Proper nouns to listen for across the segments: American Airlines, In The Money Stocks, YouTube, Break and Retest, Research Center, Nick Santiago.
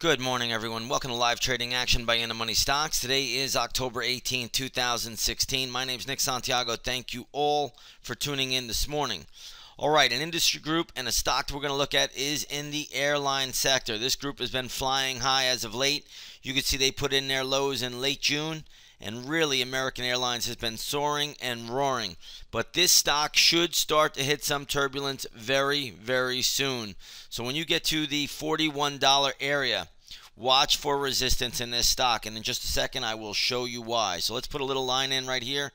Good morning, everyone. Welcome to Live Trading Action by In The Money Stocks. Today is October 18, 2016. My name is Nick Santiago. Thank you all for tuning in this morning. All right, an industry group and a stock that we're going to look at is in the airline sector. This group has been flying high as of late. You can see they put in their lows in late June, and really American Airlines has been soaring and roaring. But this stock should start to hit some turbulence very, very soon. So when you get to the $41 area, watch for resistance in this stock. And in just a second, I will show you why. So let's put a little line in right here.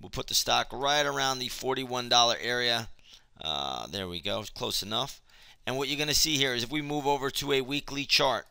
We'll put the stock right around the $41 area. There we go, close enough. And what you're going to see here is if we move over to a weekly chart,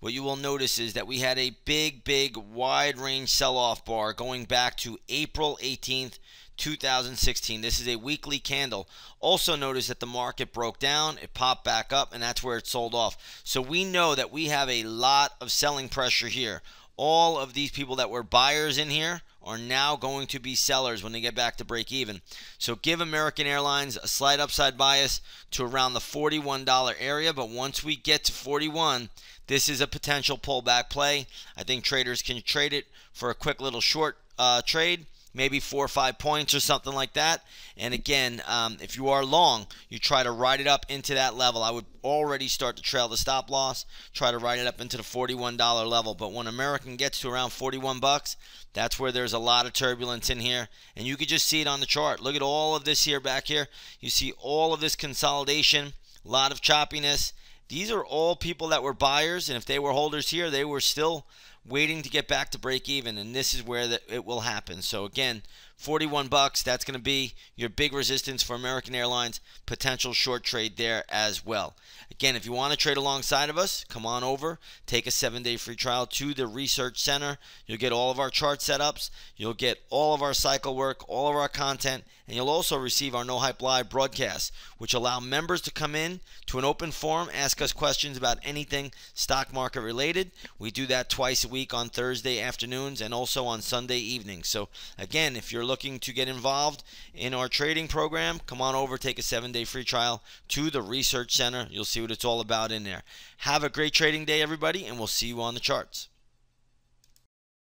what you will notice is that we had a big wide range sell-off bar going back to April 18th, 2016. This is a weekly candle. Also notice that the market broke down, it popped back up, and that's where it sold off. So we know that we have a lot of selling pressure here. All of these people that were buyers in here are now going to be sellers when they get back to break even. So give American Airlines a slight upside bias to around the $41 area. But once we get to 41, this is a potential pullback play. I think traders can trade it for a quick little short trade, maybe 4 or 5 points or something like that. And again, if you are long, you try to ride it up into that level. I would already start to trail the stop loss, try to ride it up into the $41 level. But when American gets to around 41 bucks, that's where there's a lot of turbulence in here. And you could just see it on the chart. Look at all of this here back here. You see all of this consolidation, a lot of choppiness. These are all people that were buyers, and if they were holders here, they were still waiting to get back to break even, and this is where it will happen. So again, 41 bucks, that's going to be your big resistance for American Airlines, potential short trade there as well. Again, if you want to trade alongside of us, come on over, take a 7-day free trial to the Research Center. You'll get all of our chart setups, you'll get all of our cycle work, all of our content, and you'll also receive our No Hype Live broadcasts, which allow members to come in to an open forum, ask us questions about anything stock market related. We do that twice a week on Thursday afternoons and also on Sunday evenings. So again, if you're looking to get involved in our trading program, come on over, take a 7-day free trial to the Research Center. You'll see what it's all about in there. Have a great trading day, everybody, and we'll see you on the charts.